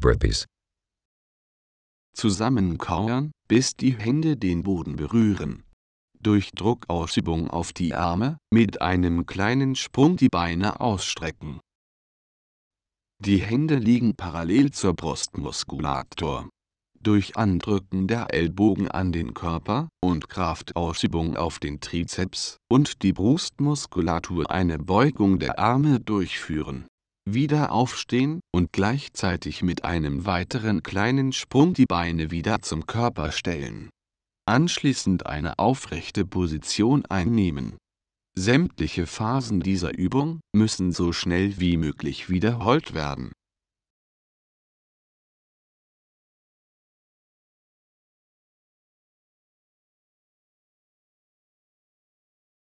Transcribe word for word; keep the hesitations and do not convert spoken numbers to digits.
Burpees. Zusammenkauern, bis die Hände den Boden berühren. Durch Druckausübung auf die Arme, mit einem kleinen Sprung die Beine ausstrecken. Die Hände liegen parallel zur Brustmuskulatur. Durch Andrücken der Ellbogen an den Körper und Kraftausübung auf den Trizeps und die Brustmuskulatur eine Beugung der Arme durchführen. Wieder aufstehen und gleichzeitig mit einem weiteren kleinen Sprung die Beine wieder zum Körper stellen. Anschließend eine aufrechte Position einnehmen. Sämtliche Phasen dieser Übung müssen so schnell wie möglich wiederholt werden.